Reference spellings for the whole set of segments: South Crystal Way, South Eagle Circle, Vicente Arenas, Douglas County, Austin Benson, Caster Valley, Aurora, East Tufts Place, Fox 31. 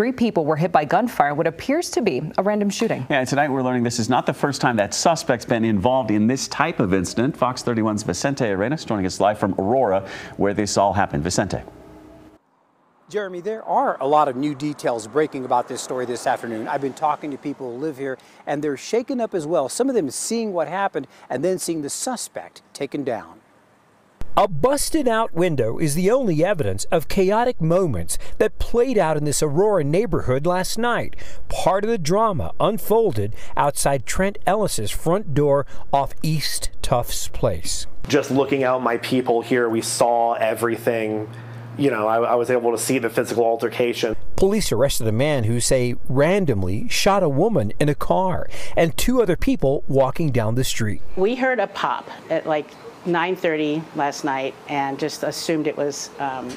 3 people were hit by gunfire in what appears to be a random shooting. Yeah, tonight we're learning this is not the first time that suspect's been involved in this type of incident. Fox 31's Vicente Arenas joining us live from Aurora, where this all happened. Vicente. Jeremy, there are a lot of new details breaking about this story this afternoon. I've been talking to people who live here, and they're shaken up as well. Some of them seeing what happened and then seeing the suspect taken down. A busted-out window is the only evidence of chaotic moments that played out in this Aurora neighborhood last night. Part of the drama unfolded outside Trent Ellis's front door off East Tufts Place. Just looking out my peephole here, we saw everything. You know, I was able to see the physical altercation. Police arrested the man who, say, randomly shot a woman in a car and 2 other people walking down the street. We heard a pop at like 9:30 last night and just assumed it was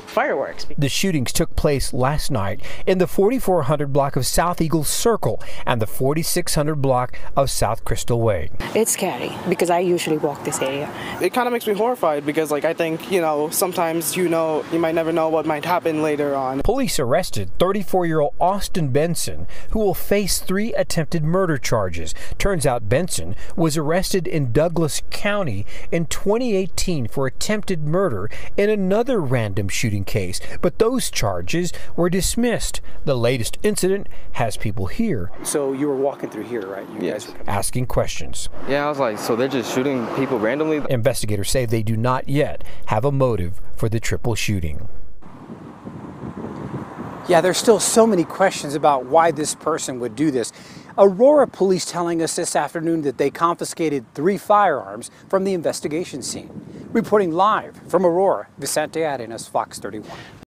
fireworks. The shootings took place last night in the 4400 block of South Eagle Circle and the 4600 block of South Crystal Way. It's scary because I usually walk this area. It kind of makes me horrified because, like, I think, you know, sometimes, you know, you might never know what might happen later on. Police arrested 34-year-old Austin Benson, who will face 3 attempted murder charges. Turns out Benson was arrested in Douglas County in 2018 for attempted murder in another random shooting case, but those charges were dismissed. The latest incident has people here. So you were walking through here, right? Yes. Guys were asking questions. Yeah, I was like, so they're just shooting people randomly? Investigators say they do not yet have a motive for the triple shooting. Yeah, there's still so many questions about why this person would do this. Aurora police telling us this afternoon that they confiscated 3 firearms from the investigation scene. Reporting live from Aurora, Vicente Arenas, Fox 31.